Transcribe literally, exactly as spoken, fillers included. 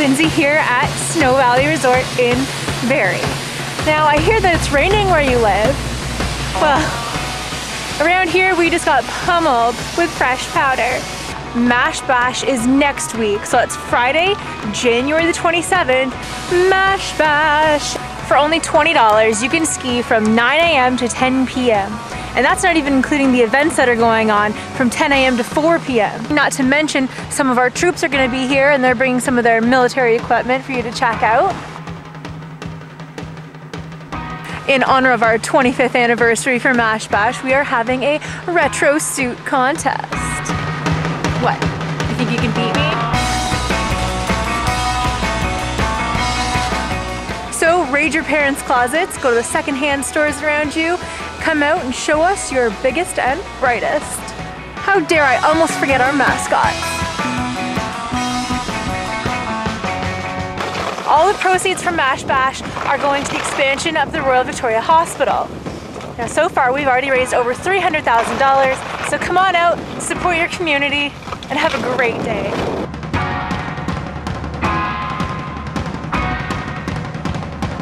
Lindsay here at Snow Valley Resort in Barrie. Now I hear that it's raining where you live. Well, around here we just got pummeled with fresh powder. Mash Bash is next week, so it's Friday, January the twenty-seventh, Mash Bash. For only twenty dollars, you can ski from nine A M to ten P M And that's not even including the events that are going on from ten A M to four P M Not to mention, some of our troops are gonna be here and they're bringing some of their military equipment for you to check out. In honor of our twenty-fifth anniversary for Mash Bash, we are having a retro suit contest. What? You think you can beat me? So raid your parents' closets, go to the secondhand stores around you, come out and show us your biggest and brightest. How dare I almost forget our mascots. All the proceeds from Mash Bash are going to the expansion of the Royal Victoria Hospital. Now so far we've already raised over three hundred thousand dollars, so come on out, support your community, and have a great day.